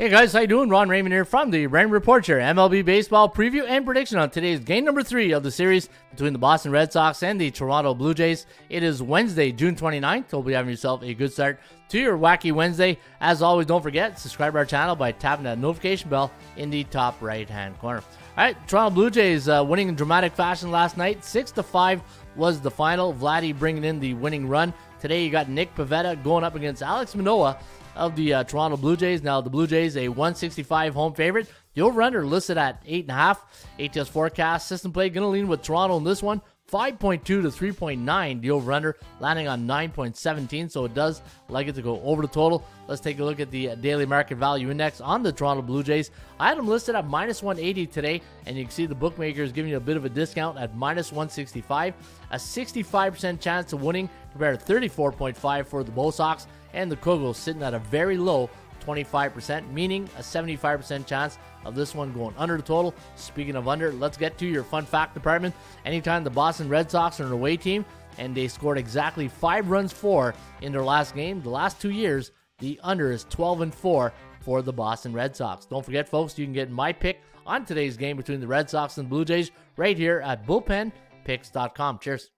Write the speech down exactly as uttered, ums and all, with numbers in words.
Hey guys, how you doing? Ron Raymond here from the Raymond Report, your M L B baseball preview and prediction on today's game number three of the series between the Boston Red Sox and the Toronto Blue Jays. It is Wednesday, June twenty-ninth. Hope you're having yourself a good start to your wacky Wednesday. As always, don't forget, subscribe to our channel by tapping that notification bell in the top right-hand corner. All right, Toronto Blue Jays uh, winning in dramatic fashion last night. six to five was the final. Vladdy bringing in the winning run. Today, you got Nick Pavetta going up against Alex Manoah of the uh, Toronto Blue Jays. Now, the Blue Jays, a one sixty-five home favorite. The over-under listed at eight point five. A T S forecast, system play going to lean with Toronto in this one. five point two to three point nine, the over-under, landing on nine point one seven, so it does like it to go over the total. Let's take a look at the daily market value index on the Toronto Blue Jays. I had them listed at minus one eighty today, and you can see the bookmakers giving you a bit of a discount at minus one sixty-five. A sixty-five percent chance of winning compared to thirty-four point five for the Blue Sox, and the Kogos sitting at a very low twenty-five percent, meaning a seventy-five percent chance of this one going under the total. Speaking of under, let's get to your fun fact department. Anytime the Boston Red Sox are an away team and they scored exactly five runs for in their last game, the last two years, the under is twelve and four for the Boston Red Sox. Don't forget, folks, you can get my pick on today's game between the Red Sox and Blue Jays right here at bullpen picks dot com. Cheers.